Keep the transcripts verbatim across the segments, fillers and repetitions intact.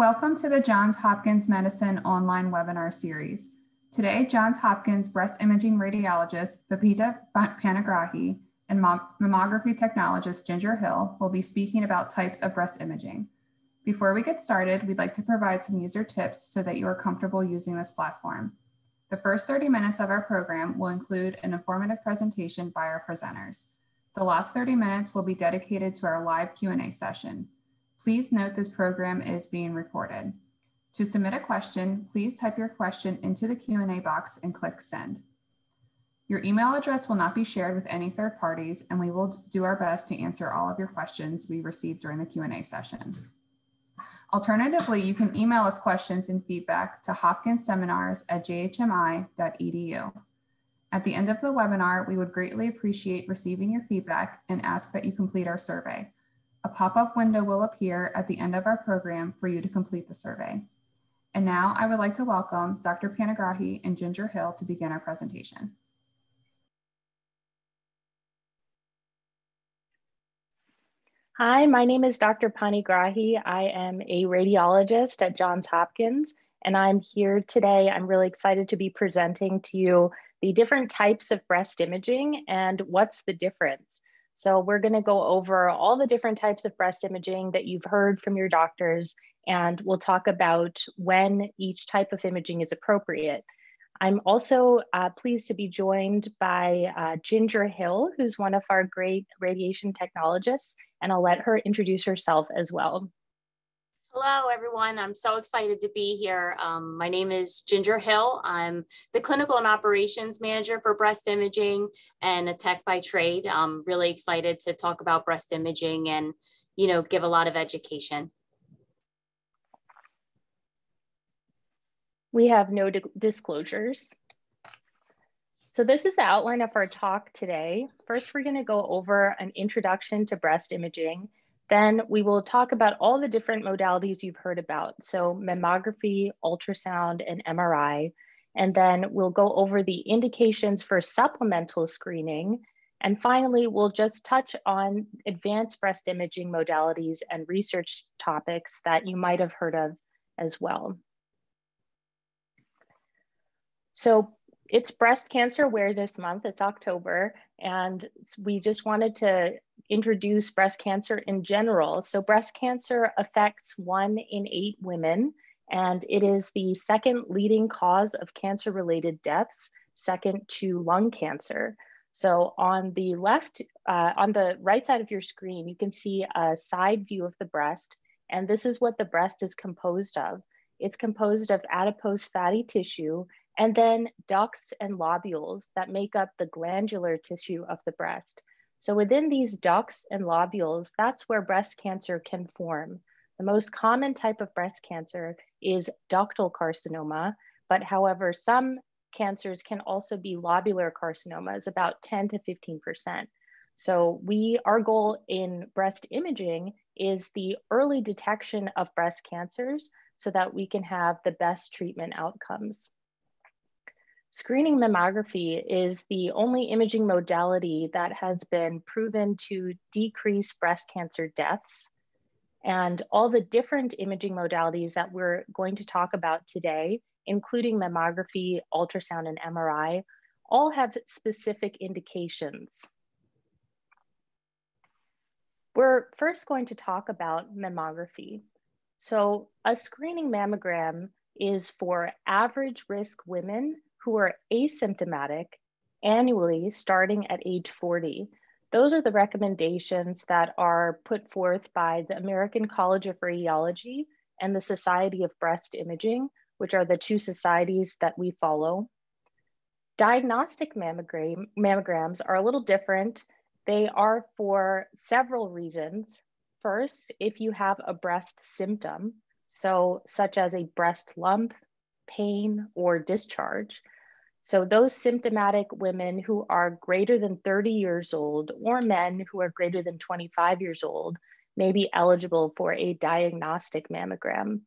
Welcome to the Johns Hopkins Medicine online webinar series. Today, Johns Hopkins breast imaging radiologist Babita Panigrahi and mammography technologist Ginger Hill will be speaking about types of breast imaging. Before we get started, we'd like to provide some user tips so that you are comfortable using this platform. The first thirty minutes of our program will include an informative presentation by our presenters. The last thirty minutes will be dedicated to our live Q and A session. Please note this program is being recorded. To submit a question, please type your question into the Q and A box and click send. Your email address will not be shared with any third parties, and we will do our best to answer all of your questions we receive during the Q and A session. Alternatively, you can email us questions and feedback to hopkinsseminars at j h m i dot e d u. At the end of the webinar, we would greatly appreciate receiving your feedback and ask that you complete our survey. A pop-up window will appear at the end of our program for you to complete the survey. And now I would like to welcome Doctor Panigrahi and Ginger Hill to begin our presentation. Hi, my name is Doctor Panigrahi. I am a radiologist at Johns Hopkins, and I'm here today. I'm really excited to be presenting to you the different types of breast imaging and what's the difference. So we're going to go over all the different types of breast imaging that you've heard from your doctors, and we'll talk about when each type of imaging is appropriate. I'm also uh, pleased to be joined by uh, Ginger Hill, who's one of our great radiation technologists, and I'll let her introduce herself as well. Hello, everyone. I'm so excited to be here. Um, my name is Ginger Hill. I'm the Clinical and Operations Manager for Breast Imaging and a tech by trade. I'm really excited to talk about breast imaging and, you know, give a lot of education. We have no disclosures. So this is the outline of our talk today. First, we're going to go over an introduction to breast imaging. Then we will talk about all the different modalities you've heard about. So mammography, ultrasound, and M R I. And then we'll go over the indications for supplemental screening. And finally, we'll just touch on advanced breast imaging modalities and research topics that you might have heard of as well. So it's Breast Cancer Awareness Month, it's October, and we just wanted to introduce breast cancer in general. So breast cancer affects one in eight women, and it is the second leading cause of cancer-related deaths, second to lung cancer. So on the left, uh, on the right side of your screen, you can see a side view of the breast, and this is what the breast is composed of. It's composed of adipose fatty tissue, and then ducts and lobules that make up the glandular tissue of the breast. So within these ducts and lobules, that's where breast cancer can form. The most common type of breast cancer is ductal carcinoma, but however, some cancers can also be lobular carcinomas, about ten to fifteen percent. So we, our goal in breast imaging is the early detection of breast cancers so that we can have the best treatment outcomes. Screening mammography is the only imaging modality that has been proven to decrease breast cancer deaths. And all the different imaging modalities that we're going to talk about today, including mammography, ultrasound, and M R I, all have specific indications. We're first going to talk about mammography. So a screening mammogram is for average risk women who are asymptomatic annually starting at age forty. Those are the recommendations that are put forth by the American College of Radiology and the Society of Breast Imaging, which are the two societies that we follow. Diagnostic mammogram, mammograms are a little different. They are for several reasons. First, if you have a breast symptom, so such as a breast lump, pain, or discharge. So those symptomatic women who are greater than thirty years old or men who are greater than twenty-five years old may be eligible for a diagnostic mammogram.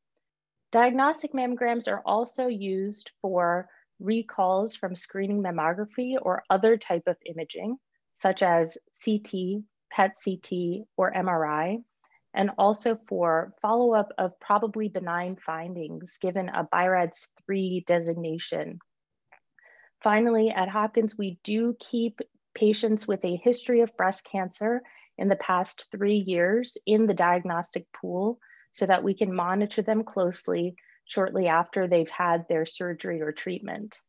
Diagnostic mammograms are also used for recalls from screening mammography or other type of imaging, such as C T, P E T C T, or M R I. and also for follow-up of probably benign findings given a B I-RADS three designation. Finally, at Hopkins, we do keep patients with a history of breast cancer in the past three years in the diagnostic pool so that we can monitor them closely shortly after they've had their surgery or treatment.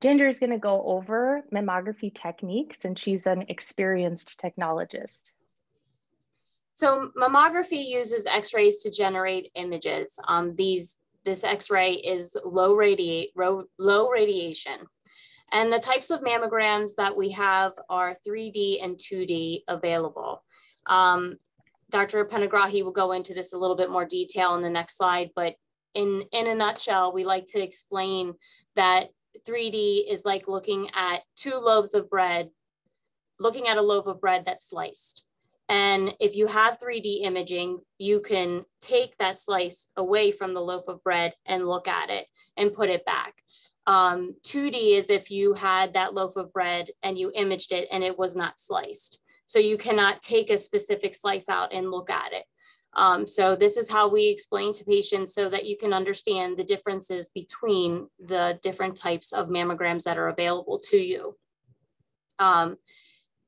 Ginger is going to go over mammography techniques, and she's an experienced technologist. So mammography uses X-rays to generate images. Um, these, this X-ray is low, radi low radiation. And the types of mammograms that we have are three D and two D available. Um, Doctor Panigrahi will go into this a little bit more detail in the next slide, but in, in a nutshell, we like to explain that three D is like looking at two loaves of bread, looking at a loaf of bread that's sliced. And if you have three D imaging, you can take that slice away from the loaf of bread and look at it and put it back. Um, two D is if you had that loaf of bread and you imaged it and it was not sliced. So you cannot take a specific slice out and look at it. Um, so this is how we explain to patients so that you can understand the differences between the different types of mammograms that are available to you. Um,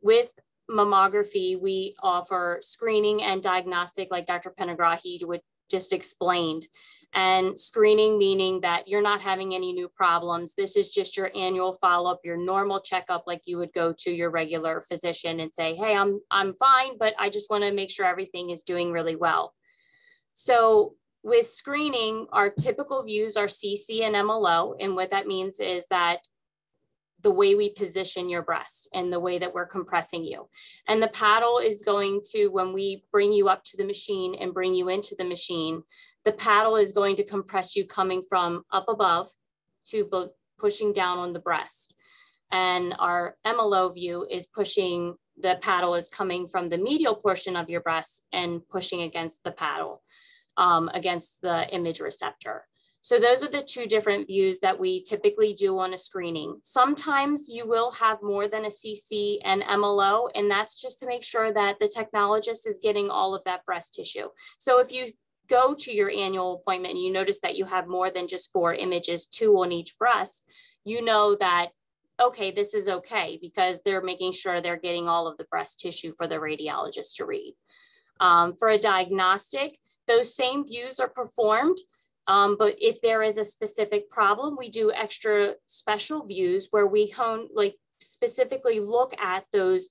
with mammography, we offer screening and diagnostic, like Doctor Panigrahi would just explained. And screening meaning that you're not having any new problems. This is just your annual follow-up, your normal checkup, like you would go to your regular physician and say, hey, I'm, I'm fine, but I just want to make sure everything is doing really well. So with screening, our typical views are C C and M L O. And what that means is that the way we position your breast and the way that we're compressing you. And the paddle is going to, when we bring you up to the machine and bring you into the machine, the paddle is going to compress you coming from up above to pushing down on the breast. And our M L O view is pushing, the paddle is coming from the medial portion of your breast and pushing against the paddle, um, against the image receptor. So those are the two different views that we typically do on a screening. Sometimes you will have more than a C C and M L O, and that's just to make sure that the technologist is getting all of that breast tissue. So if you go to your annual appointment and you notice that you have more than just four images, two on each breast, you know that, okay, this is okay because they're making sure they're getting all of the breast tissue for the radiologist to read. Um, for a diagnostic, those same views are performed. Um, but if there is a specific problem, we do extra special views where we hone, like specifically look at those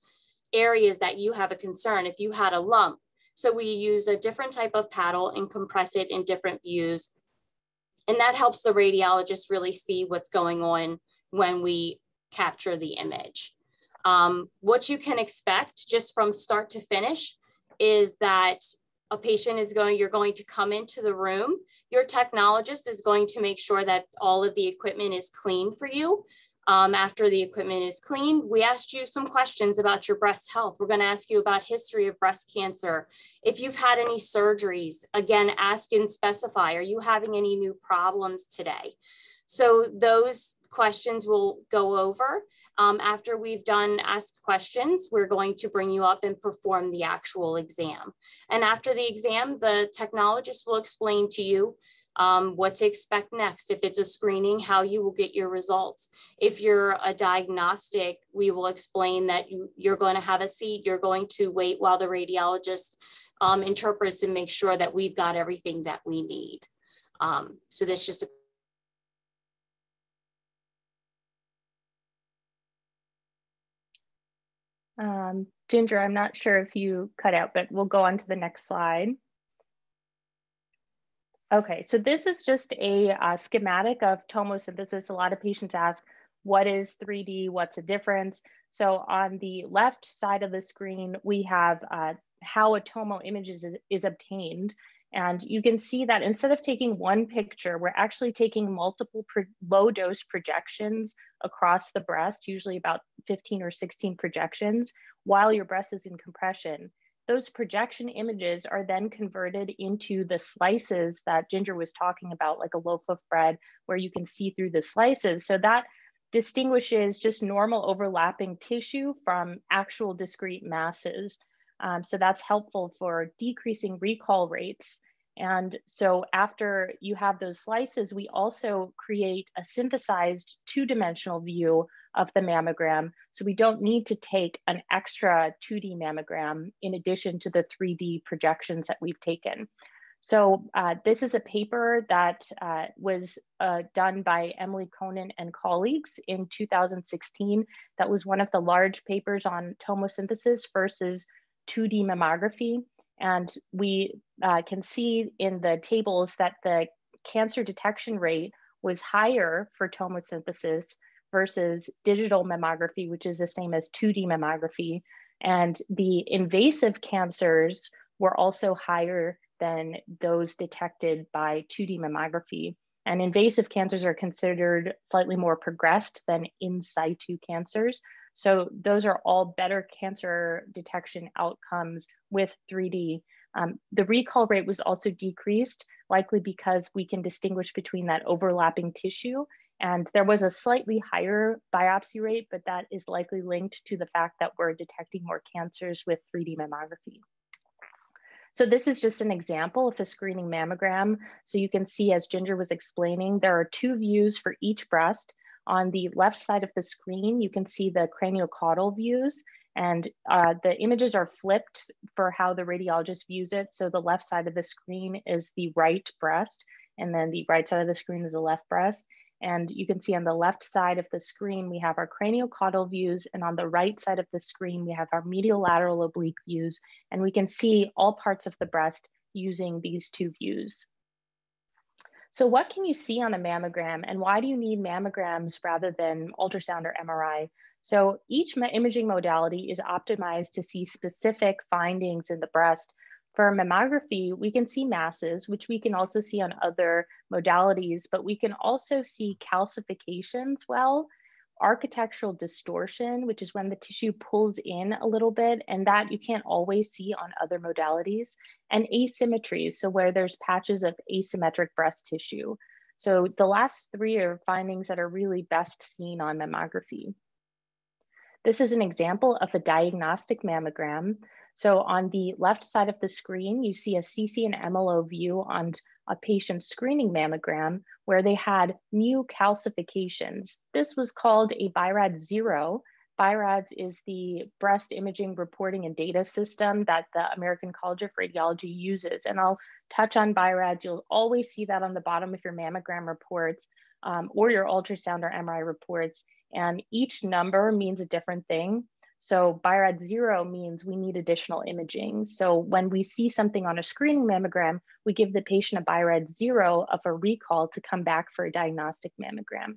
areas that you have a concern, if you had a lump. So we use a different type of paddle and compress it in different views. And that helps the radiologist really see what's going on when we capture the image. Um, what you can expect just from start to finish is that a patient is going, you're going to come into the room, your technologist is going to make sure that all of the equipment is clean for you. Um, after the equipment is clean, we asked you some questions about your breast health. We're gonna ask you about history of breast cancer. If you've had any surgeries, again, ask and specify, are you having any new problems today? So those questions we'll go over. Um, after we've done ask questions, we're going to bring you up and perform the actual exam. And after the exam, the technologist will explain to you um, what to expect next. If it's a screening, how you will get your results. If you're a diagnostic, we will explain that you, you're going to have a seat, you're going to wait while the radiologist um, interprets and makes sure that we've got everything that we need. Um, so that's just a Um, Ginger, I'm not sure if you cut out, but we'll go on to the next slide. Okay, so this is just a uh, schematic of tomosynthesis. A lot of patients ask, what is three D? What's the difference? So on the left side of the screen, we have uh, how a tomo image is, is obtained. And you can see that instead of taking one picture, we're actually taking multiple low dose projections across the breast, usually about fifteen or sixteen projections, while your breast is in compression. Those projection images are then converted into the slices that Ginger was talking about, like a loaf of bread, where you can see through the slices. So that distinguishes just normal overlapping tissue from actual discrete masses. Um, so that's helpful for decreasing recall rates. And so after you have those slices, we also create a synthesized two-dimensional view of the mammogram. So we don't need to take an extra two D mammogram in addition to the three D projections that we've taken. So uh, this is a paper that uh, was uh, done by Emily Conant and colleagues in two thousand sixteen. That was one of the large papers on tomosynthesis versus two D mammography. And we uh, can see in the tables that the cancer detection rate was higher for tomosynthesis versus digital mammography, which is the same as two D mammography. And the invasive cancers were also higher than those detected by two D mammography. And invasive cancers are considered slightly more progressed than in situ cancers. So those are all better cancer detection outcomes with three D. Um, the recall rate was also decreased, likely because we can distinguish between that overlapping tissue. And there was a slightly higher biopsy rate, but that is likely linked to the fact that we're detecting more cancers with three D mammography. So this is just an example of a screening mammogram. So you can see, as Ginger was explaining, there are two views for each breast. On the left side of the screen, you can see the craniocaudal views, and uh, the images are flipped for how the radiologist views it. So the left side of the screen is the right breast, and then the right side of the screen is the left breast. And you can see on the left side of the screen, we have our craniocaudal views, and on the right side of the screen, we have our medial-lateral oblique views, and we can see all parts of the breast using these two views. So what can you see on a mammogram, and why do you need mammograms rather than ultrasound or M R I? So each imaging modality is optimized to see specific findings in the breast. For mammography, we can see masses, which we can also see on other modalities, but we can also see calcifications well, architectural distortion, which is when the tissue pulls in a little bit, and that you can't always see on other modalities, and asymmetries, so where there's patches of asymmetric breast tissue. So the last three are findings that are really best seen on mammography. This is an example of a diagnostic mammogram. So on the left side of the screen, you see a C C and M L O view on a patient screening mammogram where they had new calcifications. This was called a B I-RADS zero. B I-RADS is the breast imaging reporting and data system that the American College of Radiology uses. And I'll touch on B I-RADS. You'll always see that on the bottom of your mammogram reports um, or your ultrasound or M R I reports. And each number means a different thing. So B I-RADS zero means we need additional imaging. So when we see something on a screening mammogram, we give the patient a B I-RADS zero of a recall to come back for a diagnostic mammogram.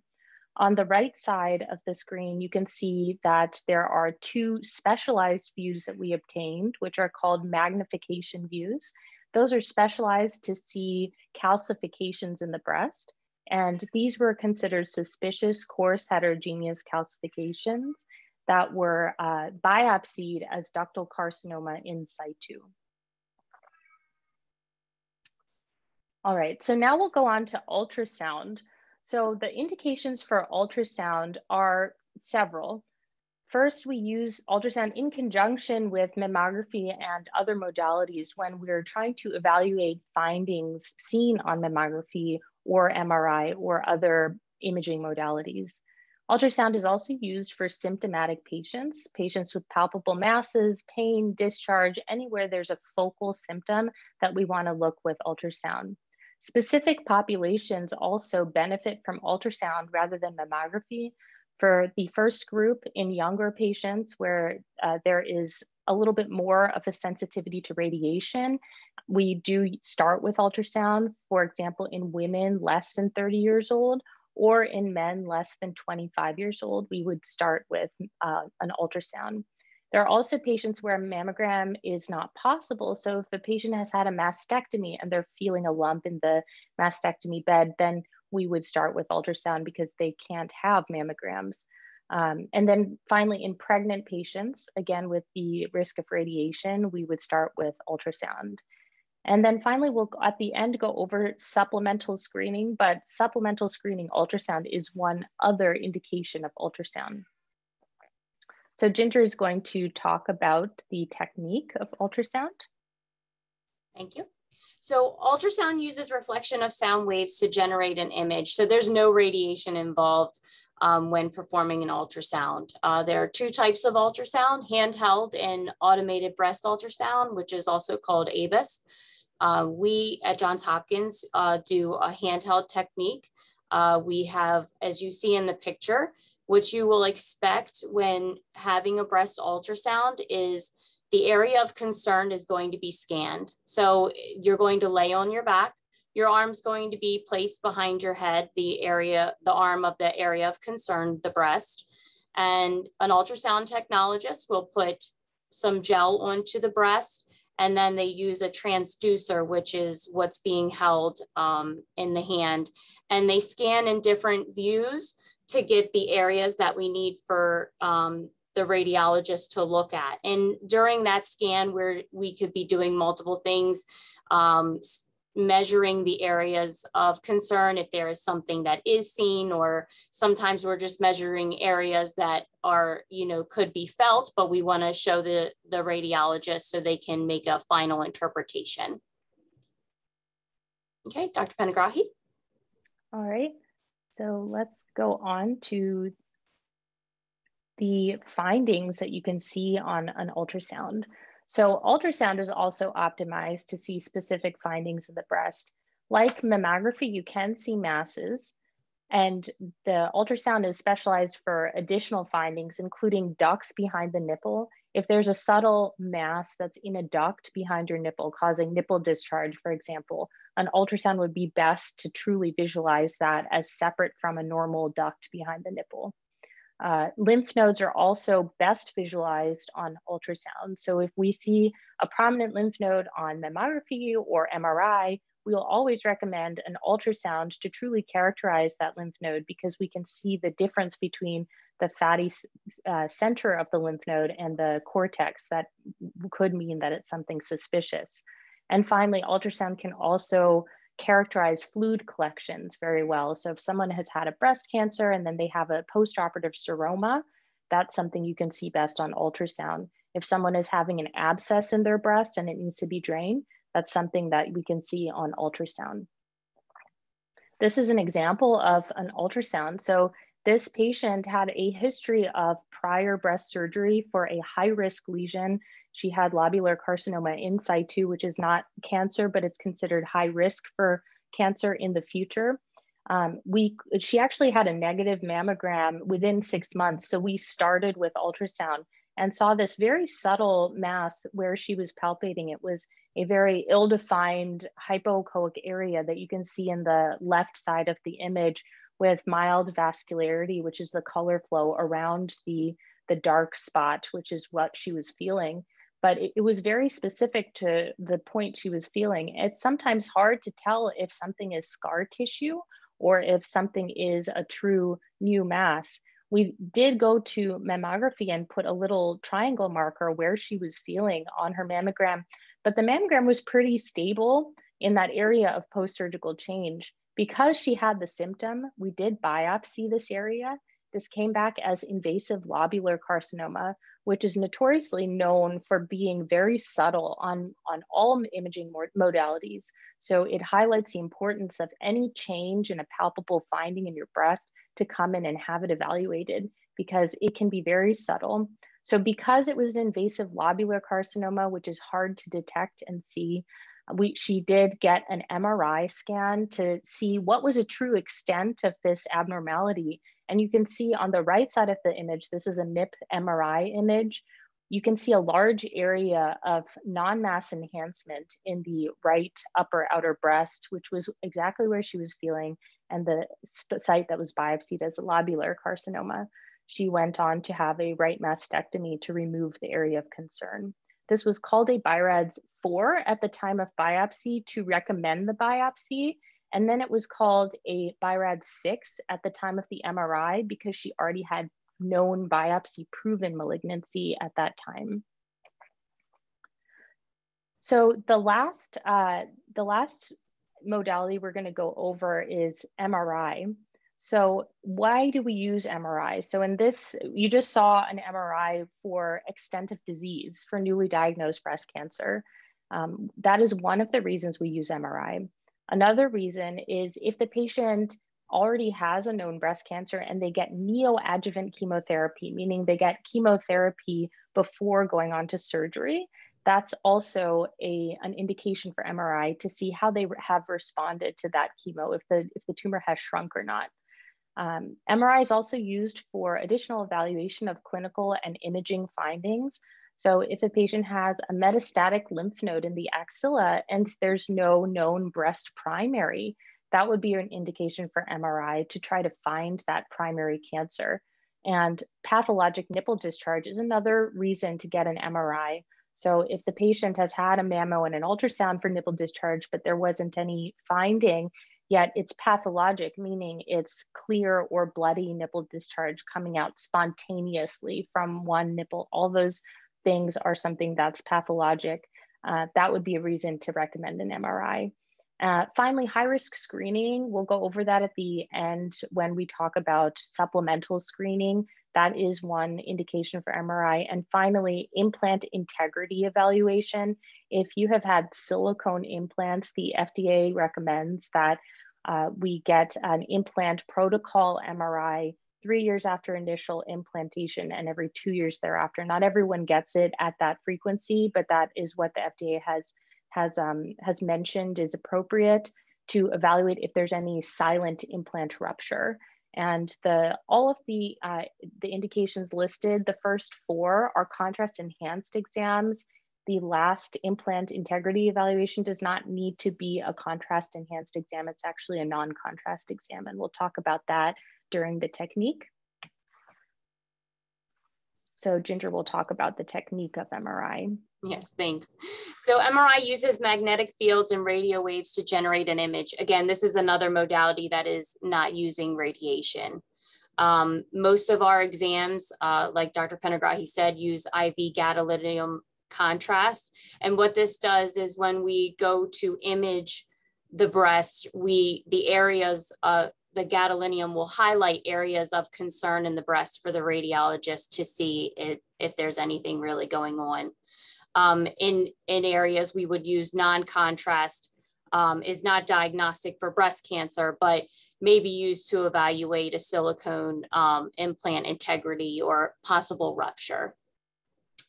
On the right side of the screen, you can see that there are two specialized views that we obtained, which are called magnification views. Those are specialized to see calcifications in the breast. And these were considered suspicious, coarse, heterogeneous calcifications that were uh, biopsied as ductal carcinoma in situ. All right, so now we'll go on to ultrasound. So the indications for ultrasound are several. First, we use ultrasound in conjunction with mammography and other modalities when we're trying to evaluate findings seen on mammography or M R I or other imaging modalities. Ultrasound is also used for symptomatic patients, patients with palpable masses, pain, discharge, anywhere there's a focal symptom that we want to look with ultrasound. Specific populations also benefit from ultrasound rather than mammography. For the first group, in younger patients where uh, there is a little bit more of a sensitivity to radiation, we do start with ultrasound, for example, in women less than thirty years old, or in men less than twenty-five years old, we would start with uh, an ultrasound. There are also patients where a mammogram is not possible. So if a patient has had a mastectomy and they're feeling a lump in the mastectomy bed, then we would start with ultrasound because they can't have mammograms. Um, and then finally, in pregnant patients, again, with the risk of radiation, we would start with ultrasound. And then finally, we'll at the end go over supplemental screening, but supplemental screening ultrasound is one other indication of ultrasound. So Ginger is going to talk about the technique of ultrasound. Thank you. So ultrasound uses reflection of sound waves to generate an image. So there's no radiation involved um, when performing an ultrasound. Uh, there are two types of ultrasound, handheld and automated breast ultrasound, which is also called ABUS. Uh, we at Johns Hopkins uh, do a handheld technique. Uh, we have, as you see in the picture, which you will expect when having a breast ultrasound is the area of concern is going to be scanned. So you're going to lay on your back, your arm's going to be placed behind your head, the area, the arm of the area of concern, the breast, and an ultrasound technologist will put some gel onto the breast, and then they use a transducer, which is what's being held um, in the hand, and they scan in different views to get the areas that we need for um, the radiologist to look at. And during that scan, where we could be doing multiple things, um, measuring the areas of concern, if there is something that is seen, or sometimes we're just measuring areas that are, you know, could be felt, but we want to show the, the radiologist so they can make a final interpretation. Okay, Doctor Panigrahi. All right. So let's go on to the findings that you can see on an ultrasound. So ultrasound is also optimized to see specific findings of the breast. Like mammography, you can see masses, and the ultrasound is specialized for additional findings, including ducts behind the nipple. If there's a subtle mass that's in a duct behind your nipple causing nipple discharge, for example, an ultrasound would be best to truly visualize that as separate from a normal duct behind the nipple. Uh, lymph nodes are also best visualized on ultrasound. So if we see a prominent lymph node on mammography or M R I, we'll always recommend an ultrasound to truly characterize that lymph node, because we can see the difference between the fatty uh, center of the lymph node and the cortex. That could mean that it's something suspicious. And finally, ultrasound can also characterize fluid collections very well. So if someone has had a breast cancer and then they have a postoperative seroma, that's something you can see best on ultrasound. If someone is having an abscess in their breast and it needs to be drained, that's something that we can see on ultrasound. This is an example of an ultrasound. So this patient had a history of prior breast surgery for a high-risk lesion. She had lobular carcinoma in situ, which is not cancer, but it's considered high risk for cancer in the future. Um, we, she actually had a negative mammogram within six months. So we started with ultrasound and saw this very subtle mass where she was palpating. It was a very ill-defined hypoechoic area that you can see in the left side of the image with mild vascularity, which is the color flow around the, the dark spot, which is what she was feeling. But it, it was very specific to the point she was feeling. It's sometimes hard to tell if something is scar tissue or if something is a true new mass. We did go to mammography and put a little triangle marker where she was feeling on her mammogram, but the mammogram was pretty stable in that area of post-surgical change. Because she had the symptom, we did biopsy this area. This came back as invasive lobular carcinoma, which is notoriously known for being very subtle on, on all imaging modalities. So it highlights the importance of any change in a palpable finding in your breast to come in and have it evaluated, because it can be very subtle. So because it was invasive lobular carcinoma, which is hard to detect and see, we, she did get an M R I scan to see what was a true extent of this abnormality. And you can see on the right side of the image, this is a M I P M R I image. You can see a large area of non-mass enhancement in the right upper outer breast, which was exactly where she was feeling, and the site that was biopsied as lobular carcinoma. She went on to have a right mastectomy to remove the area of concern. This was called a B I RADS four at the time of biopsy to recommend the biopsy, and then it was called a B I RADS six at the time of the M R I because she already had known biopsy-proven malignancy at that time. So the last, uh, the last modality we're going to go over is M R I. So why do we use M R I? So in this, you just saw an M R I for extent of disease for newly diagnosed breast cancer. Um, that is one of the reasons we use M R I. Another reason is if the patient already has a known breast cancer and they get neoadjuvant chemotherapy, meaning they get chemotherapy before going on to surgery, that's also a, an indication for M R I to see how they have responded to that chemo, if the, if the tumor has shrunk or not. Um, M R I is also used for additional evaluation of clinical and imaging findings. So if a patient has a metastatic lymph node in the axilla and there's no known breast primary, that would be an indication for M R I to try to find that primary cancer. And pathologic nipple discharge is another reason to get an M R I. So if the patient has had a mammo and an ultrasound for nipple discharge, but there wasn't any finding, yet it's pathologic, meaning it's clear or bloody nipple discharge coming out spontaneously from one nipple, all those things are something that's pathologic. Uh, that would be a reason to recommend an M R I. Uh, finally, high-risk screening, we'll go over that at the end when we talk about supplemental screening. That is one indication for M R I. And finally, implant integrity evaluation. If you have had silicone implants, the F D A recommends that uh, we get an implant protocol M R I three years after initial implantation and every two years thereafter. Not everyone gets it at that frequency, but that is what the F D A has has um, has mentioned is appropriate to evaluate if there's any silent implant rupture. And the all of the, uh, the indications listed, the first four are contrast enhanced exams. The last implant integrity evaluation does not need to be a contrast enhanced exam. It's actually a non-contrast exam. And we'll talk about that during the technique. So Ginger will talk about the technique of M R I. Yes, thanks. So M R I uses magnetic fields and radio waves to generate an image. Again, this is another modality that is not using radiation. Um, most of our exams, uh, like Doctor Panigrahi said, use I V gadolinium contrast. And what this does is when we go to image the breast, we the areas, uh, the gadolinium will highlight areas of concern in the breast for the radiologist to see if, if there's anything really going on. Um, in, in areas we would use non-contrast um, is not diagnostic for breast cancer, but may be used to evaluate a silicone um, implant integrity or possible rupture.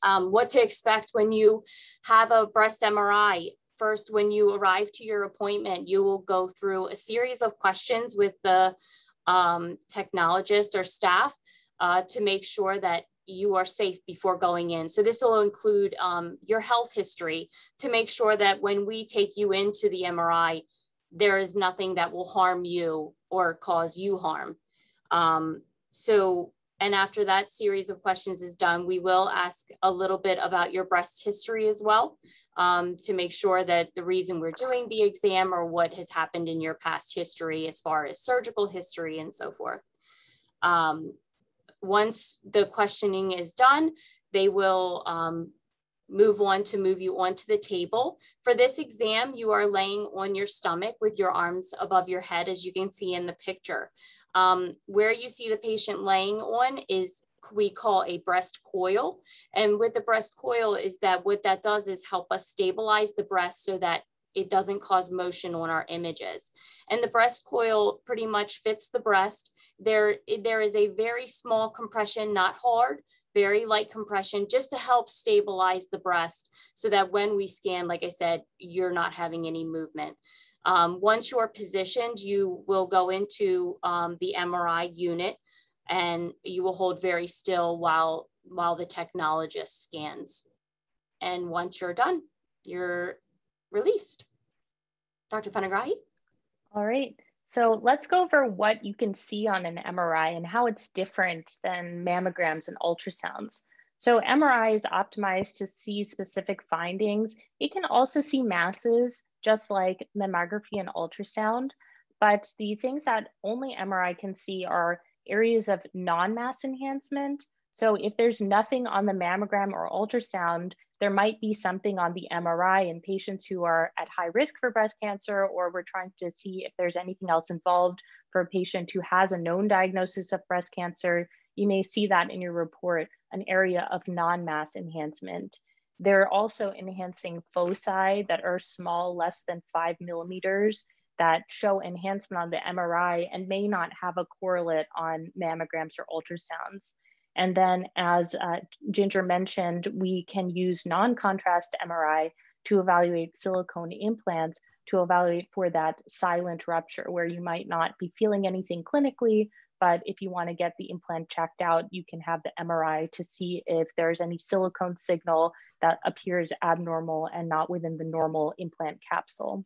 Um, what to expect when you have a breast M R I. First, when you arrive to your appointment, you will go through a series of questions with the um, technologist or staff uh, to make sure that you are safe before going in. So this will include um, your health history to make sure that when we take you into the M R I, there is nothing that will harm you or cause you harm. Um, so, and after that series of questions is done, we will ask a little bit about your breast history as well um, to make sure that the reason we're doing the exam or what has happened in your past history as far as surgical history and so forth. Um, Once the questioning is done, they will um, move on to move you onto the table. For this exam, you are laying on your stomach with your arms above your head, as you can see in the picture. Um, where you see the patient laying on is we call a breast coil. And with the breast coil is that what that does is help us stabilize the breast so that it doesn't cause motion on our images. And the breast coil pretty much fits the breast. There, there is a very small compression, not hard, very light compression, just to help stabilize the breast so that when we scan, like I said, you're not having any movement. Um, once you're positioned, you will go into um, the M R I unit and you will hold very still while, while the technologist scans. And once you're done, you're released. Doctor Panigrahi? All right, so let's go over what you can see on an M R I and how it's different than mammograms and ultrasounds. So M R I is optimized to see specific findings. It can also see masses, just like mammography and ultrasound, but the things that only M R I can see are areas of non-mass enhancement. So if there's nothing on the mammogram or ultrasound, there might be something on the M R I in patients who are at high risk for breast cancer, or we're trying to see if there's anything else involved for a patient who has a known diagnosis of breast cancer. You may see that in your report, an area of non-mass enhancement. They're also enhancing foci that are small, less than five millimeters, that show enhancement on the M R I and may not have a correlate on mammograms or ultrasounds. And then, as uh, Ginger mentioned, we can use non-contrast M R I to evaluate silicone implants to evaluate for that silent rupture, where you might not be feeling anything clinically, but if you want to get the implant checked out, you can have the M R I to see if there's any silicone signal that appears abnormal and not within the normal implant capsule.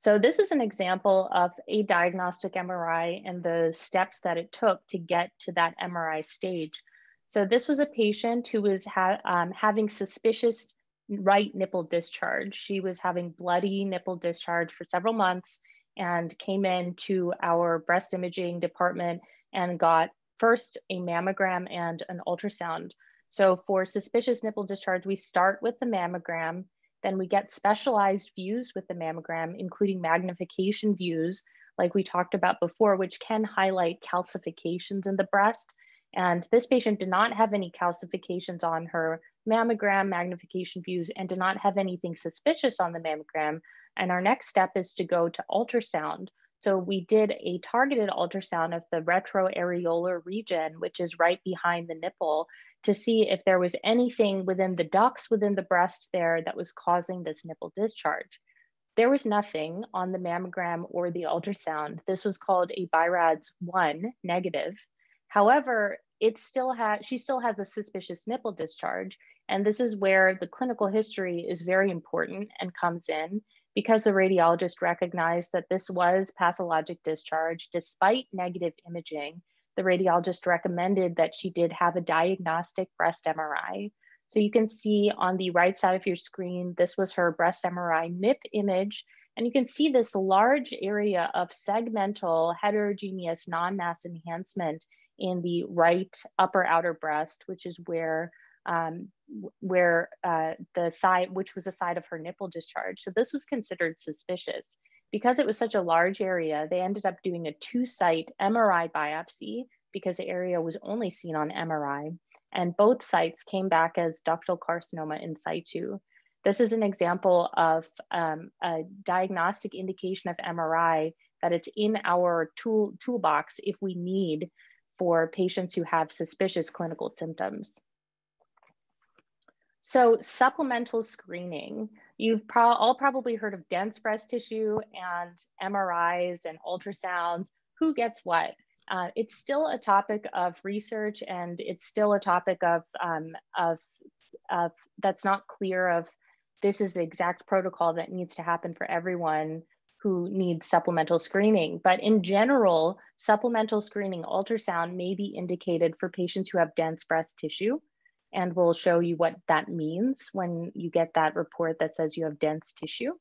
So this is an example of a diagnostic M R I and the steps that it took to get to that M R I stage. So this was a patient who was ha um, having suspicious right nipple discharge. She was having bloody nipple discharge for several months and came into our breast imaging department and got first a mammogram and an ultrasound. So for suspicious nipple discharge, we start with the mammogram. Then we get specialized views with the mammogram, including magnification views, like we talked about before, which can highlight calcifications in the breast. And this patient did not have any calcifications on her mammogram magnification views and did not have anything suspicious on the mammogram. And our next step is to go to ultrasound. So we did a targeted ultrasound of the retroareolar region, which is right behind the nipple, to see if there was anything within the ducts within the breast there that was causing this nipple discharge. There was nothing on the mammogram or the ultrasound. This was called a B I rads one negative. However, it still has, she still has a suspicious nipple discharge. And this is where the clinical history is very important and comes in, because the radiologist recognized that this was pathologic discharge despite negative imaging. The radiologist recommended that she did have a diagnostic breast M R I. So you can see on the right side of your screen, this was her breast M R I M I P image. And you can see this large area of segmental heterogeneous non-mass enhancement in the right upper outer breast, which is where Um, where uh, the side, which was the side of her nipple discharge. So this was considered suspicious. Because it was such a large area, they ended up doing a two-site M R I biopsy because the area was only seen on M R I. And both sites came back as ductal carcinoma in situ. This is an example of um, a diagnostic indication of M R I that it's in our tool, toolbox if we need for patients who have suspicious clinical symptoms. So supplemental screening, you've pro- all probably heard of dense breast tissue and M R Is and ultrasounds, who gets what? Uh, it's still a topic of research, and it's still a topic of, um, of, of that's not clear of this is the exact protocol that needs to happen for everyone who needs supplemental screening. But in general, supplemental screening ultrasound may be indicated for patients who have dense breast tissue. And we'll show you what that means when you get that report that says you have dense tissue.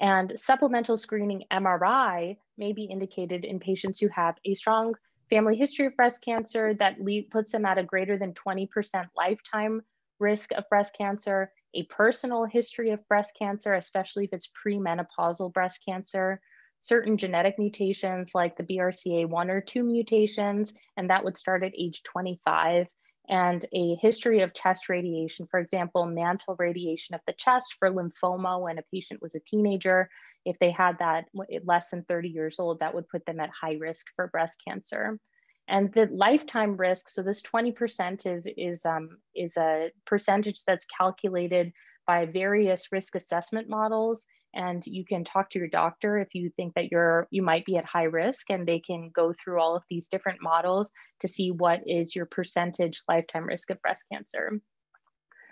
And supplemental screening M R I may be indicated in patients who have a strong family history of breast cancer that puts them at a greater than twenty percent lifetime risk of breast cancer, a personal history of breast cancer, especially if it's premenopausal breast cancer, certain genetic mutations like the B R C A one or two mutations, and that would start at age twenty-five. And a history of chest radiation, for example, mantle radiation of the chest for lymphoma when a patient was a teenager. If they had that less than thirty years old, that would put them at high risk for breast cancer. And the lifetime risk, so this twenty percent is, is, um, is a percentage that's calculated by various risk assessment models. And you can talk to your doctor if you think that you're, you might be at high risk, and they can go through all of these different models to see what is your percentage lifetime risk of breast cancer.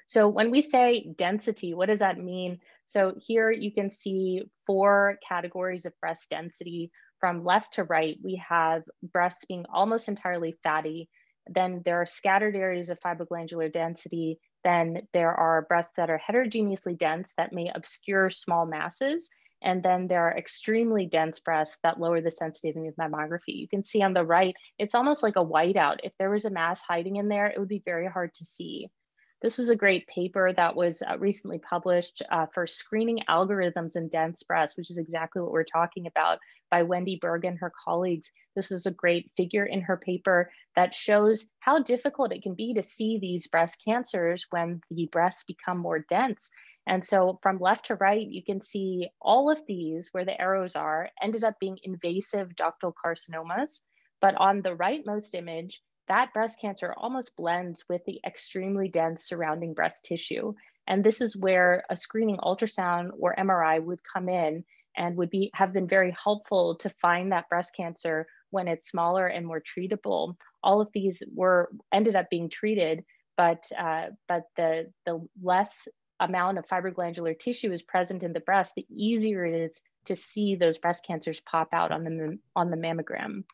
So when we say density, what does that mean? So here you can see four categories of breast density. From left to right, we have breasts being almost entirely fatty. Then there are scattered areas of fibroglandular density. Then there are breasts that are heterogeneously dense that may obscure small masses. And then there are extremely dense breasts that lower the sensitivity of mammography. You can see on the right, it's almost like a whiteout. If there was a mass hiding in there, it would be very hard to see. This is a great paper that was uh, recently published uh, for screening algorithms in dense breast, which is exactly what we're talking about, by Wendy Berg and her colleagues. This is a great figure in her paper that shows how difficult it can be to see these breast cancers when the breasts become more dense. And so from left to right, you can see all of these, where the arrows are, ended up being invasive ductal carcinomas. But on the rightmost image, that breast cancer almost blends with the extremely dense surrounding breast tissue. And this is where a screening ultrasound or M R I would come in and would be have been very helpful to find that breast cancer when it's smaller and more treatable. All of these were ended up being treated, but, uh, but the, the less amount of fibroglandular tissue is present in the breast, the easier it is to see those breast cancers pop out on the, on the mammogram.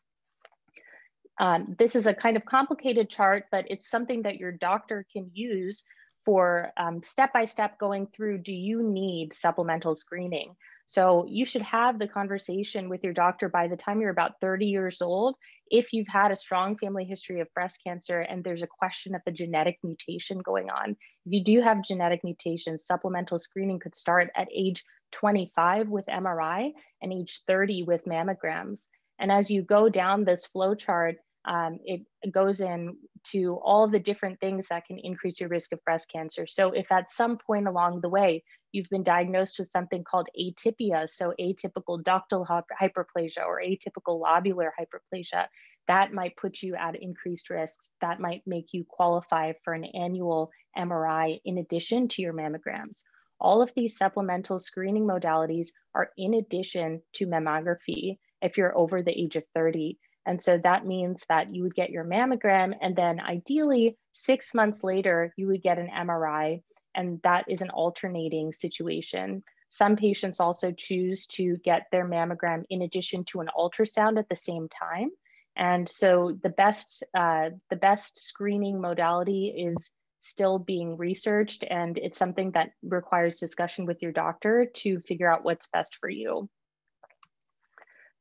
Um, this is a kind of complicated chart, but it's something that your doctor can use for um, step-by-step going through, do you need supplemental screening? So you should have the conversation with your doctor by the time you're about thirty years old, if you've had a strong family history of breast cancer and there's a question of a genetic mutation going on. If you do have genetic mutations, supplemental screening could start at age twenty-five with M R I and age thirty with mammograms. And as you go down this flow chart, um, it goes in to all the different things that can increase your risk of breast cancer. So if at some point along the way, you've been diagnosed with something called atypia, so atypical ductal hyperplasia or atypical lobular hyperplasia, that might put you at increased risks. That might make you qualify for an annual M R I in addition to your mammograms. All of these supplemental screening modalities are in addition to mammography if you're over the age of thirty. And so that means that you would get your mammogram, and then ideally six months later, you would get an M R I, and that is an alternating situation. Some patients also choose to get their mammogram in addition to an ultrasound at the same time. And so the best, uh, the best screening modality is still being researched, and it's something that requires discussion with your doctor to figure out what's best for you.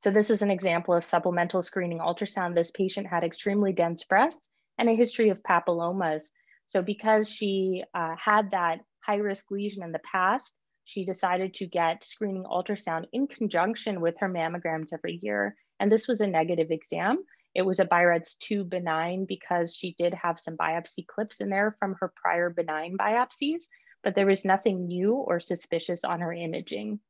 So this is an example of supplemental screening ultrasound. This patient had extremely dense breasts and a history of papillomas. So because she uh, had that high-risk lesion in the past, she decided to get screening ultrasound in conjunction with her mammograms every year. And this was a negative exam. It was a B I-RADS two benign because she did have some biopsy clips in there from her prior benign biopsies, but there was nothing new or suspicious on her imaging.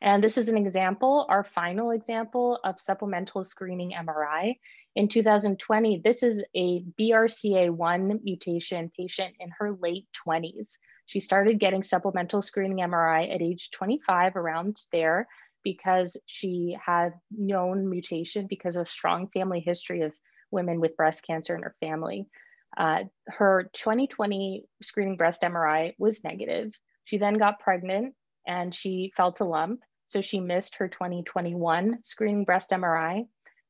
And this is an example, our final example of supplemental screening M R I. In two thousand twenty, this is a B R C A one mutation patient in her late twenties. She started getting supplemental screening M R I at age twenty-five, around there, because she had known mutation because of strong family history of women with breast cancer in her family. Uh, her twenty twenty screening breast M R I was negative. She then got pregnant and she felt a lump. So she missed her twenty twenty-one screening breast M R I.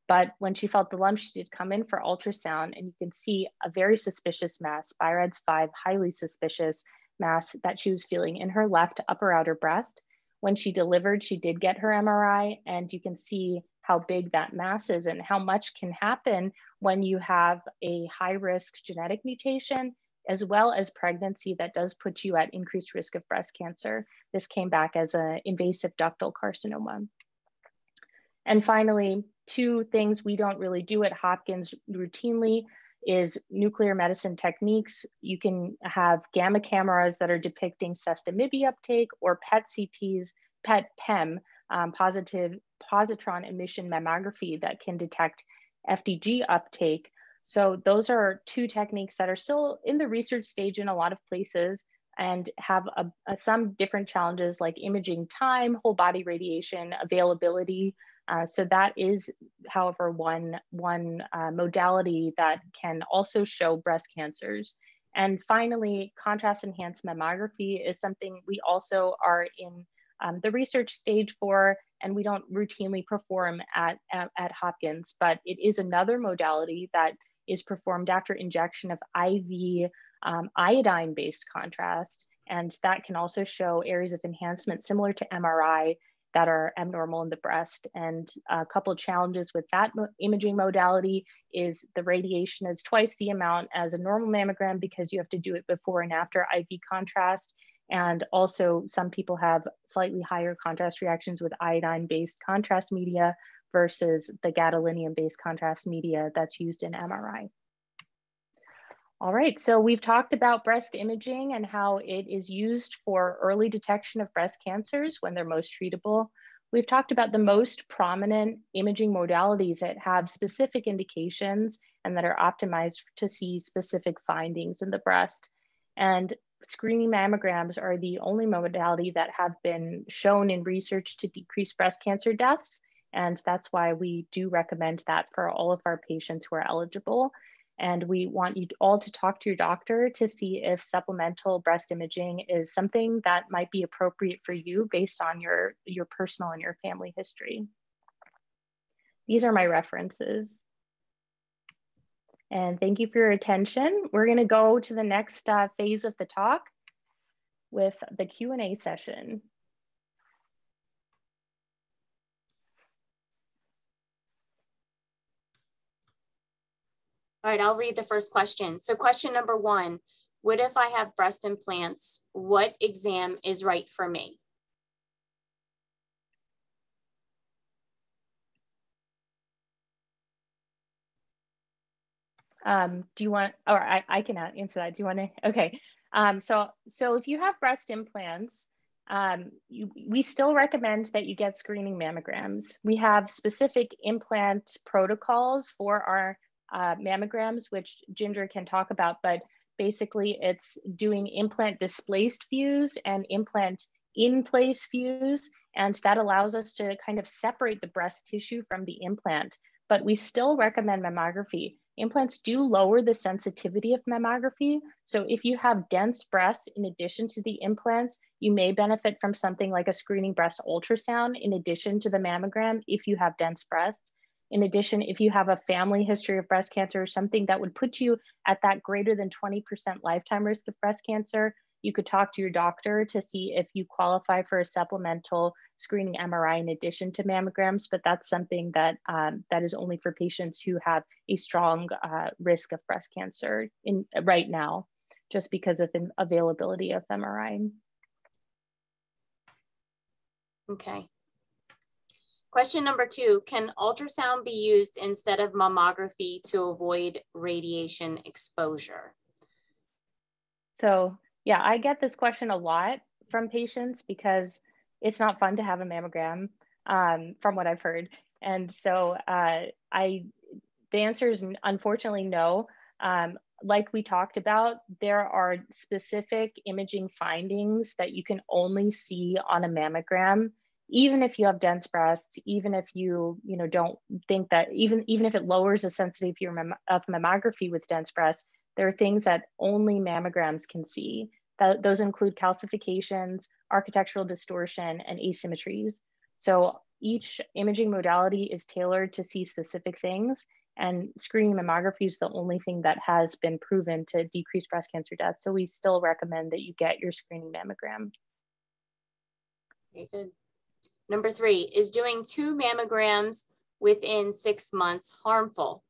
But when she felt the lump, she did come in for ultrasound, and you can see a very suspicious mass, B I-RADS five, highly suspicious mass that she was feeling in her left upper outer breast. When she delivered, she did get her M R I, and you can see how big that mass is and how much can happen when you have a high-risk genetic mutation, as well as pregnancy that does put you at increased risk of breast cancer. This came back as an invasive ductal carcinoma. And finally, two things we don't really do at Hopkins routinely is nuclear medicine techniques. You can have gamma cameras that are depicting sestamivie uptake, or P E T C Ts, P E T-P E M, um, positive positron emission mammography, that can detect F D G uptake. So those are two techniques that are still in the research stage in a lot of places and have a, a, some different challenges like imaging time, whole body radiation, availability. Uh, so that is, however, one, one uh, modality that can also show breast cancers. And finally, contrast-enhanced mammography is something we also are in um, the research stage for, and we don't routinely perform at, at, at Hopkins, but it is another modality that is performed after injection of I V um, iodine-based contrast. And that can also show areas of enhancement similar to M R I. that are abnormal in the breast. And a couple of challenges with that mo- imaging modality is the radiation is twice the amount as a normal mammogram because you have to do it before and after I V contrast. And also some people have slightly higher contrast reactions with iodine-based contrast media versus the gadolinium-based contrast media that's used in M R I. All right, so we've talked about breast imaging and how it is used for early detection of breast cancers when they're most treatable. We've talked about the most prominent imaging modalities that have specific indications and that are optimized to see specific findings in the breast. And screening mammograms are the only modality that have been shown in research to decrease breast cancer deaths. And that's why we do recommend that for all of our patients who are eligible. And we want you all to talk to your doctor to see if supplemental breast imaging is something that might be appropriate for you based on your, your personal and your family history. These are my references. And thank you for your attention. We're gonna go to the next uh, phase of the talk with the Q and A session. All right, I'll read the first question. So question number one, what if I have breast implants? What exam is right for me? Um, do you want, or I, I can answer that. Do you want to, okay. Um, so, so if you have breast implants, Um, you, we still recommend that you get screening mammograms. We have specific implant protocols for our uh, mammograms, which Ginger can talk about, but basically it's doing implant displaced views and implant in place views. And that allows us to kind of separate the breast tissue from the implant, but we still recommend mammography. Implants do lower the sensitivity of mammography. So if you have dense breasts in addition to the implants, you may benefit from something like a screening breast ultrasound in addition to the mammogram if you have dense breasts. In addition, if you have a family history of breast cancer or something that would put you at that greater than twenty percent lifetime risk of breast cancer, you could talk to your doctor to see if you qualify for a supplemental screening M R I in addition to mammograms, but that's something that, um, that is only for patients who have a strong uh, risk of breast cancer in, right now, just because of the availability of M R I. Okay. Question number two, can ultrasound be used instead of mammography to avoid radiation exposure? So, yeah, I get this question a lot from patients because it's not fun to have a mammogram, um, from what I've heard. And so uh, I, the answer is unfortunately no. Um, like we talked about, there are specific imaging findings that you can only see on a mammogram, even if you have dense breasts, even if you, you know, don't think that, even, even if it lowers the sensitivity of mammography with dense breasts, there are things that only mammograms can see. Th- those include calcifications, architectural distortion, and asymmetries. So each imaging modality is tailored to see specific things, and screening mammography is the only thing that has been proven to decrease breast cancer death. So we still recommend that you get your screening mammogram. Very good. Number three, is doing two mammograms within six months harmful?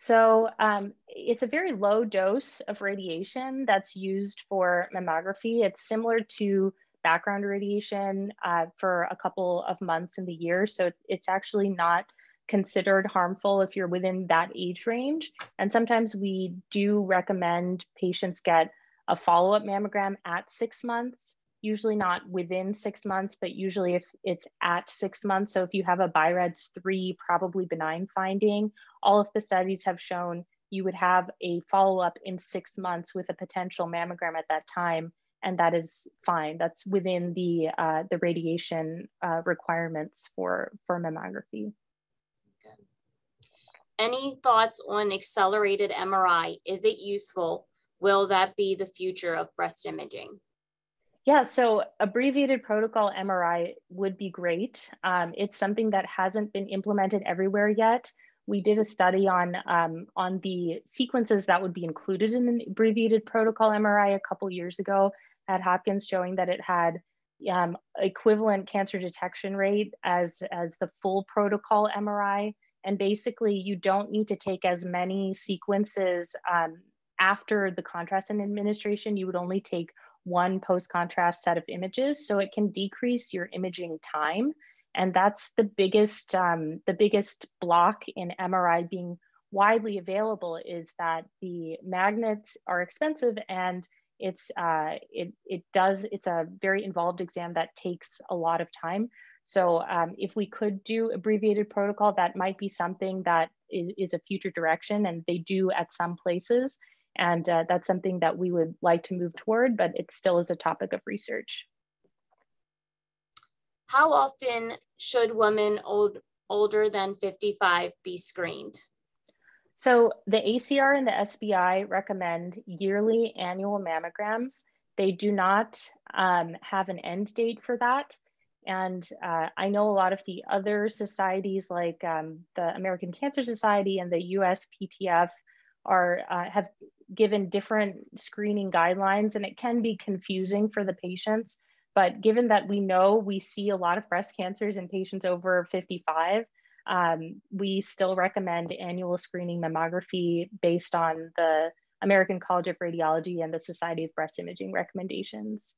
So um, it's a very low dose of radiation that's used for mammography. It's similar to background radiation uh, for a couple of months in the year. So it's actually not considered harmful if you're within that age range. And sometimes we do recommend patients get a follow-up mammogram at six months, usually not within six months, but usually if it's at six months. So if you have a B I-RADS three, probably benign finding, all of the studies have shown you would have a follow-up in six months with a potential mammogram at that time. And that is fine. That's within the, uh, the radiation uh, requirements for, for mammography. Good. Any thoughts on accelerated M R I? Is it useful? Will that be the future of breast imaging? Yeah, so abbreviated protocol M R I would be great. Um, it's something that hasn't been implemented everywhere yet. We did a study on, um, on the sequences that would be included in an abbreviated protocol M R I a couple years ago at Hopkins, showing that it had um, equivalent cancer detection rate as, as the full protocol M R I. And basically you don't need to take as many sequences um, after the contrast and administration. You would only take one post-contrast set of images. So it can decrease your imaging time. And that's the biggest, um, the biggest block in M R I being widely available, is that the magnets are expensive, and it's, uh, it, it does, it's a very involved exam that takes a lot of time. So um, if we could do abbreviated protocol, that might be something that is, is a future direction, and they do at some places. And uh, that's something that we would like to move toward, but it still is a topic of research. How often should women old, older than fifty-five be screened? So the A C R and the S B I recommend yearly annual mammograms. They do not um, have an end date for that. And uh, I know a lot of the other societies, like um, the American Cancer Society and the U S P T F, are, uh, have given different screening guidelines, and it can be confusing for the patients. But given that we know we see a lot of breast cancers in patients over fifty-five, um, we still recommend annual screening mammography based on the American College of Radiology and the Society of Breast Imaging recommendations.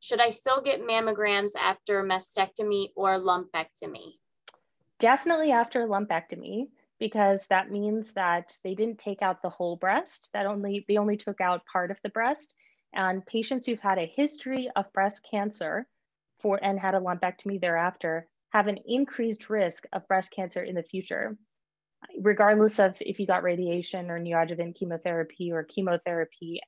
Should I still get mammograms after mastectomy or lumpectomy? Definitely after lumpectomy, because that means that they didn't take out the whole breast. That only, they only took out part of the breast. And patients who've had a history of breast cancer for and had a lumpectomy thereafter have an increased risk of breast cancer in the future, regardless of if you got radiation or neoadjuvant chemotherapy or chemotherapy.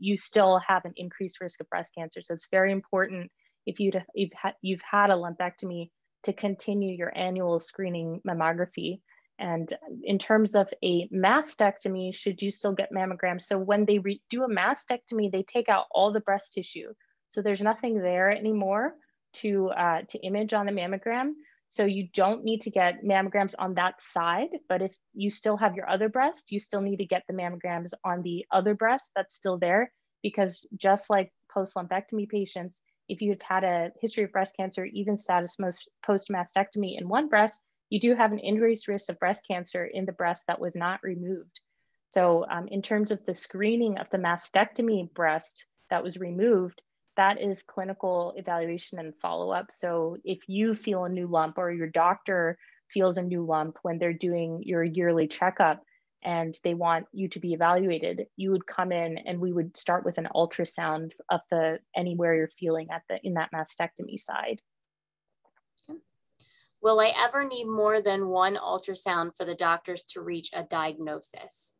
You still have an increased risk of breast cancer. So it's very important, if you'd, you've, ha you've had a lumpectomy, to continue your annual screening mammography. And in terms of a mastectomy, should you still get mammograms? So when they do a mastectomy, they take out all the breast tissue. So there's nothing there anymore to, uh, to image on the mammogram. So you don't need to get mammograms on that side, but if you still have your other breast, you still need to get the mammograms on the other breast that's still there, because just like post-lumpectomy patients, if you've had a history of breast cancer, even status post-mastectomy in one breast, you do have an increased risk of breast cancer in the breast that was not removed. So um, in terms of the screening of the mastectomy breast that was removed, that is clinical evaluation and follow-up. So if you feel a new lump, or your doctor feels a new lump when they're doing your yearly checkup and they want you to be evaluated, you would come in and we would start with an ultrasound of the anywhere you're feeling at the in that mastectomy side. Will I ever need more than one ultrasound for the doctors to reach a diagnosis?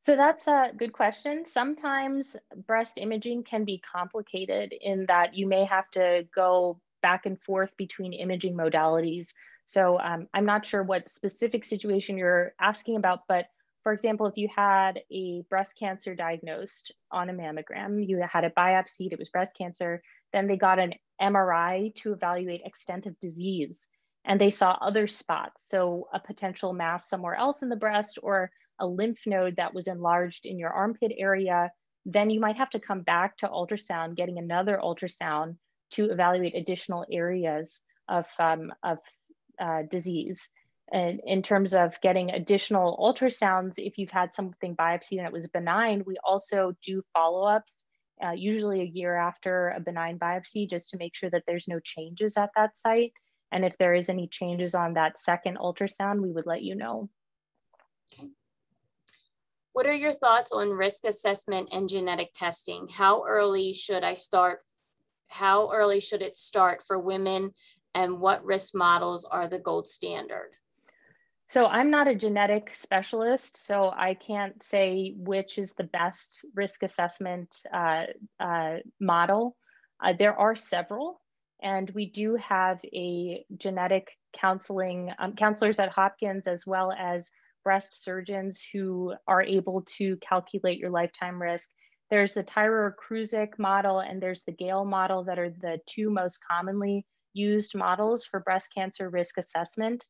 So that's a good question. Sometimes breast imaging can be complicated in that you may have to go back and forth between imaging modalities. So um, I'm not sure what specific situation you're asking about, but for example, if you had a breast cancer diagnosed on a mammogram, you had a biopsy, it was breast cancer, then they got an M R I to evaluate extent of disease, and they saw other spots. So a potential mass somewhere else in the breast, or a lymph node that was enlarged in your armpit area, then you might have to come back to ultrasound, getting another ultrasound to evaluate additional areas of, um, of uh, disease. And in terms of getting additional ultrasounds, if you've had something biopsied and it was benign, we also do follow-ups, Uh, usually a year after a benign biopsy, just to make sure that there's no changes at that site. And if there is any changes on that second ultrasound, we would let you know. Okay. What are your thoughts on risk assessment and genetic testing? How early should I start? How early should it start for women, and what risk models are the gold standard? So I'm not a genetic specialist, so I can't say which is the best risk assessment uh, uh, model. Uh, there are several, and we do have a genetic counseling, um, counselors at Hopkins, as well as breast surgeons who are able to calculate your lifetime risk. There's the Tyrer-Cuzick model, and there's the Gail model that are the two most commonly used models for breast cancer risk assessment.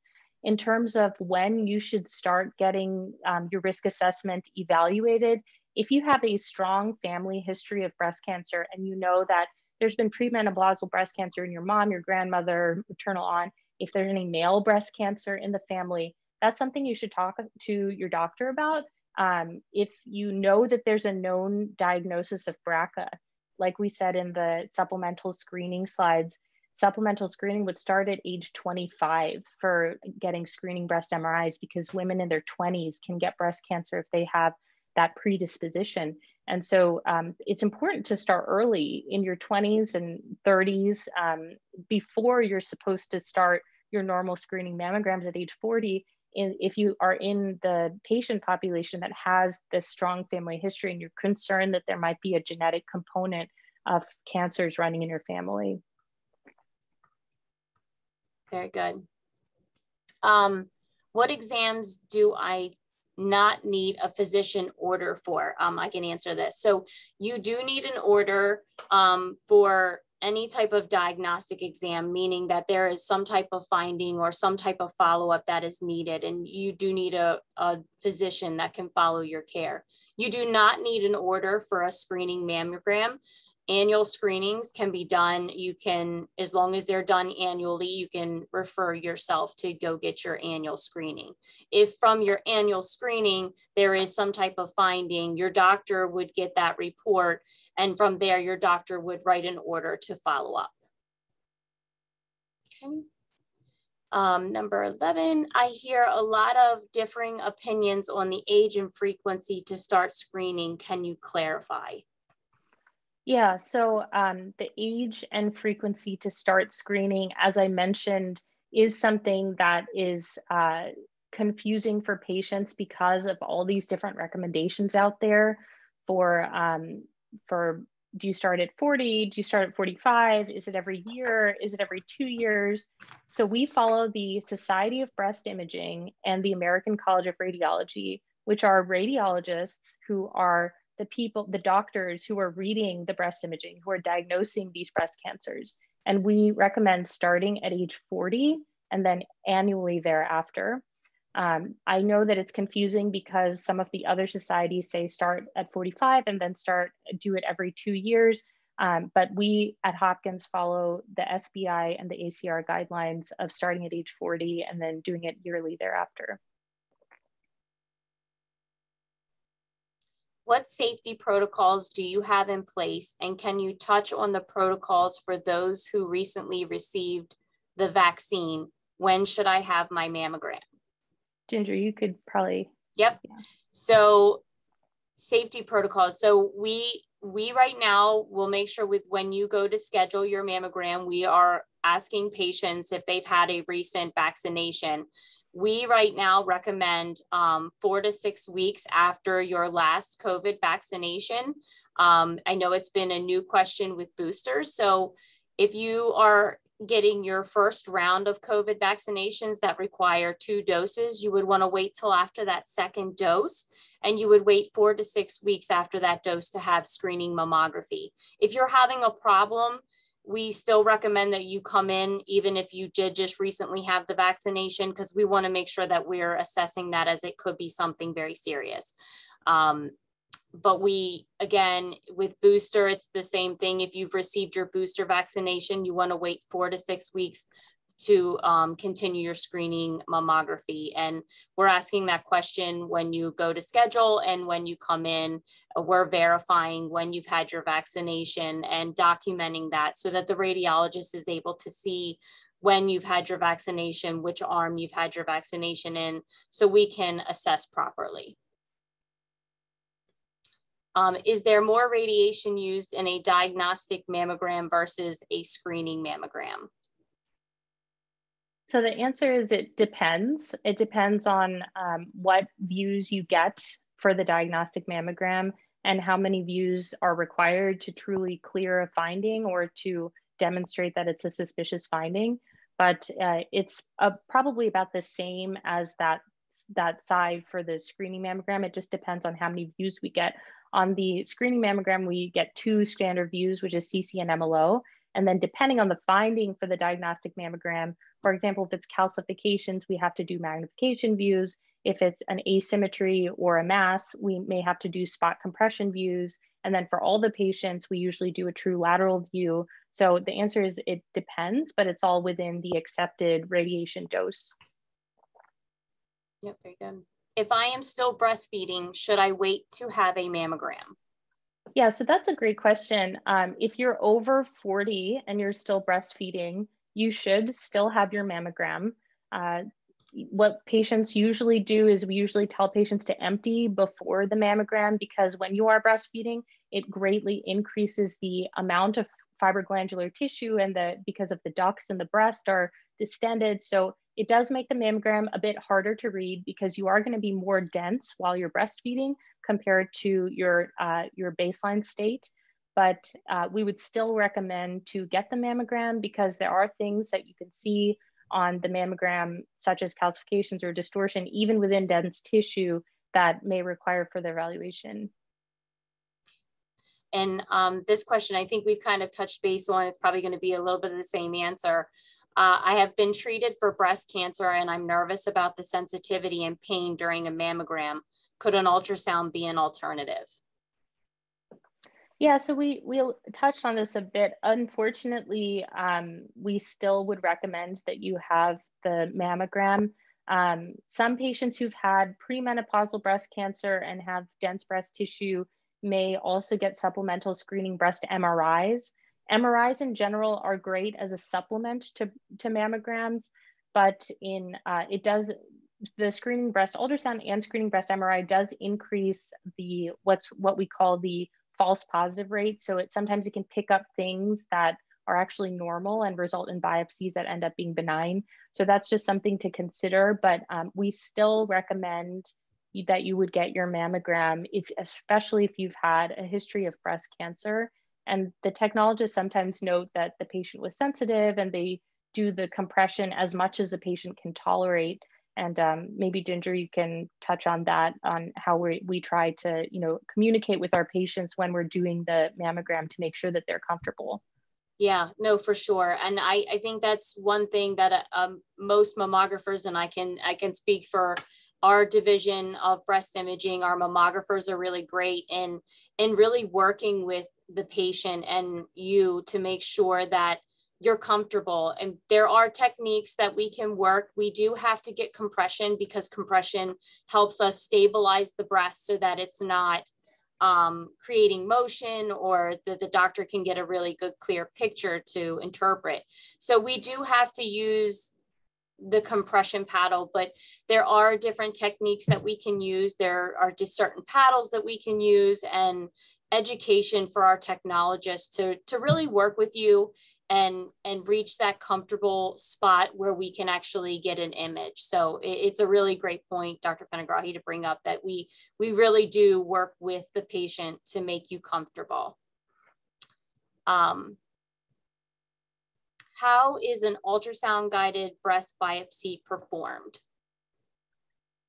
In terms of when you should start getting um, your risk assessment evaluated, If you have a strong family history of breast cancer and you know that there's been premenopausal breast cancer in your mom, your grandmother, maternal aunt, if there's any male breast cancer in the family, that's something you should talk to your doctor about. Um, if you know that there's a known diagnosis of B R C A, like we said in the supplemental screening slides, supplemental screening would start at age twenty-five for getting screening breast M R Is, because women in their twenties can get breast cancer if they have that predisposition. And so um, it's important to start early in your twenties and thirties um, before you're supposed to start your normal screening mammograms at age forty. In, if you are in the patient population that has this strong family history and you're concerned that there might be a genetic component of cancers running in your family. Very good. Um, what exams do I not need a physician order for? Um, I can answer this. So you do need an order um, for any type of diagnostic exam, meaning that there is some type of finding or some type of follow-up that is needed, and you do need a, a physician that can follow your care. You do not need an order for a screening mammogram. Annual screenings can be done. You can, as long as they're done annually, you can refer yourself to go get your annual screening. If from your annual screening, there is some type of finding, your doctor would get that report. And from there, your doctor would write an order to follow up. Okay. Um, number eleven, I hear a lot of differing opinions on the age and frequency to start screening. Can you clarify? Yeah, so um, the age and frequency to start screening, as I mentioned, is something that is uh, confusing for patients because of all these different recommendations out there for, um, for do you start at forty? Do you start at forty-five? Is it every year? Is it every two years? So we follow the Society of Breast Imaging and the American College of Radiology, which are radiologists who are the people, the doctors who are reading the breast imaging, who are diagnosing these breast cancers. And we recommend starting at age forty and then annually thereafter. Um, I know that it's confusing because some of the other societies say start at forty-five and then start, do it every two years. Um, but we at Hopkins follow the S B I and the A C R guidelines of starting at age forty and then doing it yearly thereafter. What safety protocols do you have in place, and can you touch on the protocols for those who recently received the vaccine? When should I have my mammogram? Ginger, you could probably. Yep. Yeah. So safety protocols. So we we right now will make sure with when you go to schedule your mammogram, we are asking patients if they've had a recent vaccination. We right now recommend um, four to six weeks after your last COVID vaccination. Um, I know it's been a new question with boosters. So if you are getting your first round of COVID vaccinations that require two doses, you would want to wait till after that second dose, and you would wait four to six weeks after that dose to have screening mammography. If you're having a problem, we still recommend that you come in, even if you did just recently have the vaccination, because we want to make sure that we're assessing that as it could be something very serious. Um, but we, again, with booster, it's the same thing. If you've received your booster vaccination, you want to wait four to six weeks to um, continue your screening mammography. And we're asking that question when you go to schedule and when you come in. We're verifying when you've had your vaccination and documenting that so that the radiologist is able to see when you've had your vaccination, which arm you've had your vaccination in, so we can assess properly. Um, is there more radiation used in a diagnostic mammogram versus a screening mammogram? So the answer is it depends. It depends on um, what views you get for the diagnostic mammogram and how many views are required to truly clear a finding or to demonstrate that it's a suspicious finding. But uh, it's uh, probably about the same as that, that side for the screening mammogram. It just depends on how many views we get. On the screening mammogram, we get two standard views, which is C C and M L O. And then depending on the finding for the diagnostic mammogram, for example, if it's calcifications, we have to do magnification views. If it's an asymmetry or a mass, we may have to do spot compression views. And then for all the patients, we usually do a true lateral view. So the answer is it depends, but it's all within the accepted radiation dose. Yep, very good. If I am still breastfeeding, should I wait to have a mammogram? Yeah, so that's a great question. Um, if you're over forty and you're still breastfeeding, you should still have your mammogram. Uh, what patients usually do is we usually tell patients to empty before the mammogram, because when you are breastfeeding, it greatly increases the amount of fibroglandular tissue, and the because of the ducts in the breast are distended. So it does make the mammogram a bit harder to read because you are going to be more dense while you're breastfeeding compared to your, uh, your baseline state. But uh, we would still recommend to get the mammogram because there are things that you can see on the mammogram, such as calcifications or distortion, even within dense tissue, that may require further evaluation. And um, this question, I think we've kind of touched base on, it's probably going to be a little bit of the same answer. Uh, I have been treated for breast cancer and I'm nervous about the sensitivity and pain during a mammogram. Could an ultrasound be an alternative? Yeah, so we, we touched on this a bit. Unfortunately, um, we still would recommend that you have the mammogram. Um, some patients who've had premenopausal breast cancer and have dense breast tissue may also get supplemental screening breast M R Is. M R Is in general are great as a supplement to, to mammograms, but in uh, it does, the screening breast ultrasound and screening breast M R I does increase the what's what we call the false positive rate. So it sometimes it can pick up things that are actually normal and result in biopsies that end up being benign. So that's just something to consider, but um, we still recommend that you would get your mammogram, if, especially if you've had a history of breast cancer. And the technologists sometimes note that the patient was sensitive and they do the compression as much as the patient can tolerate. And um, maybe Ginger, you can touch on that, on how we, we try to you know, communicate with our patients when we're doing the mammogram to make sure that they're comfortable. Yeah, no, for sure. And I, I think that's one thing that uh, um, most mammographers, and I can, I can speak for our division of breast imaging, our mammographers are really great in, in really working with the patient and you to make sure that you're comfortable. And there are techniques that we can work. We do have to get compression because compression helps us stabilize the breast so that it's not um, creating motion, or that the doctor can get a really good, clear picture to interpret. So we do have to use the compression paddle, but there are different techniques that we can use. There are just certain paddles that we can use, and education for our technologists to, to really work with you and, and reach that comfortable spot where we can actually get an image. So it, it's a really great point, Doctor Panigrahi, to bring up that we, we really do work with the patient to make you comfortable. Um, how is an ultrasound guided breast biopsy performed?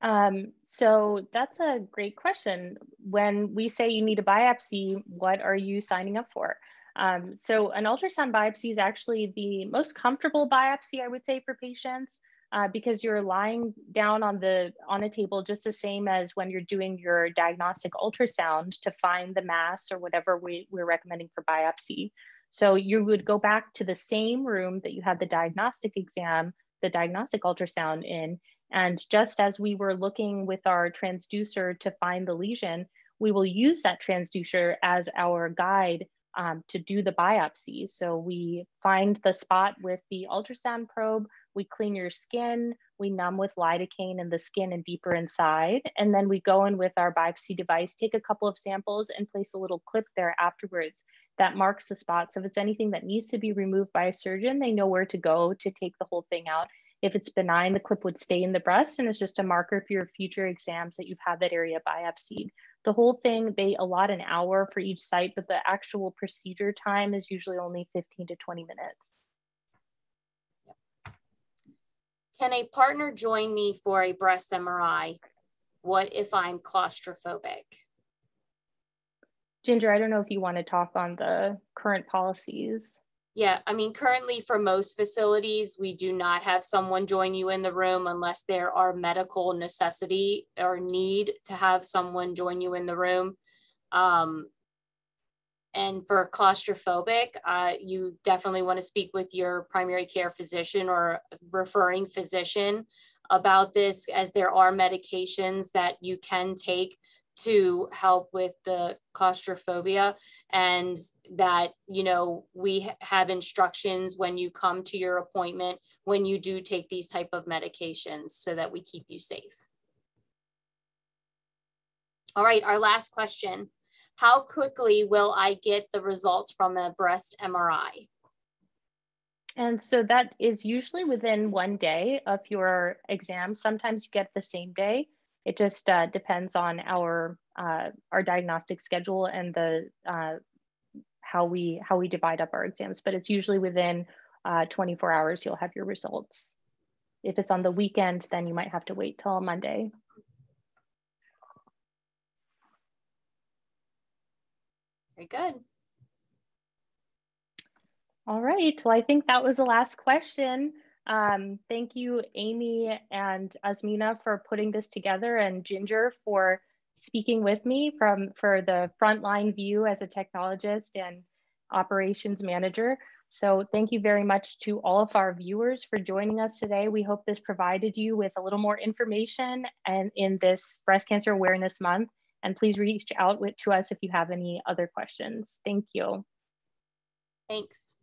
Um, so that's a great question. When we say you need a biopsy, what are you signing up for? Um, so an ultrasound biopsy is actually the most comfortable biopsy, I would say, for patients, uh, because you're lying down on the on a table just the same as when you're doing your diagnostic ultrasound to find the mass or whatever we, we're recommending for biopsy. So you would go back to the same room that you had the diagnostic exam, the diagnostic ultrasound in, and just as we were looking with our transducer to find the lesion, we will use that transducer as our guide um, to do the biopsy. So we find the spot with the ultrasound probe, we clean your skin, we numb with lidocaine in the skin and deeper inside, and then we go in with our biopsy device, take a couple of samples and place a little clip there afterwards that marks the spot. So if it's anything that needs to be removed by a surgeon, they know where to go to take the whole thing out. If it's benign, the clip would stay in the breast, and it's just a marker for your future exams that you've had that area biopsied. The whole thing, they allot an hour for each site, but the actual procedure time is usually only fifteen to twenty minutes. Can a partner join me for a breast M R I? What if I'm claustrophobic? Ginger, I don't know if you want to talk on the current policies. Yeah, I mean, currently for most facilities, we do not have someone join you in the room unless there are medical necessity or need to have someone join you in the room. Um, and for claustrophobic, uh, you definitely want to speak with your primary care physician or referring physician about this, as there are medications that you can take to help with the claustrophobia, and that, you know, we have instructions when you come to your appointment, when you do take these type of medications, so that we keep you safe. All right, our last question. How quickly will I get the results from a breast M R I? And so that is usually within one day of your exam. Sometimes you get the same day. It just uh, depends on our uh, our diagnostic schedule and the uh, how we how we divide up our exams. But it's usually within uh, twenty-four hours you'll have your results. If it's on the weekend, then you might have to wait till Monday. Very good. All right. Well, I think that was the last question. Um, thank you, Amy and Azmina, for putting this together, and Ginger for speaking with me from for the frontline view as a technologist and operations manager. So thank you very much to all of our viewers for joining us today. We hope this provided you with a little more information and in this Breast Cancer Awareness Month, and please reach out with, to us if you have any other questions. Thank you. Thanks.